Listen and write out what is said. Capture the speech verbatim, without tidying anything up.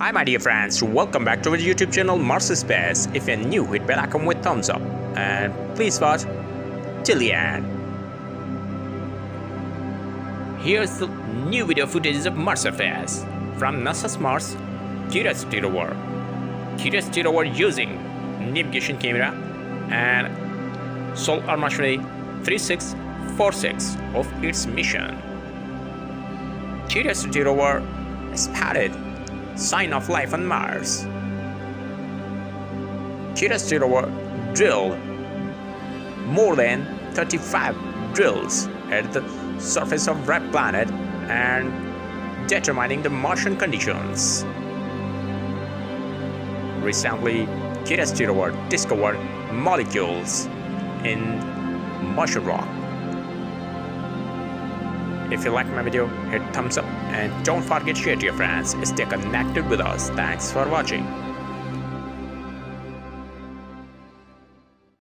Hi my dear friends, welcome back to our YouTube channel Mars Space. If you're new, hit bell icon with thumbs up and please watch till the end. Here's the new video footage of Mars Space from NASA's Mars Curiosity Rover. Curiosity Rover using navigation camera and Sol Armature thirty-six forty-six of its mission. Curiosity Rover spotted sign of life on Mars. Curiosity Rover drilled more than thirty-five drills at the surface of red planet and determining the Martian conditions. Recently, Curiosity Rover discovered molecules in Martian rock. If you like my video, hit thumbs up and don't forget to share to your friends. Stay connected with us. Thanks for watching.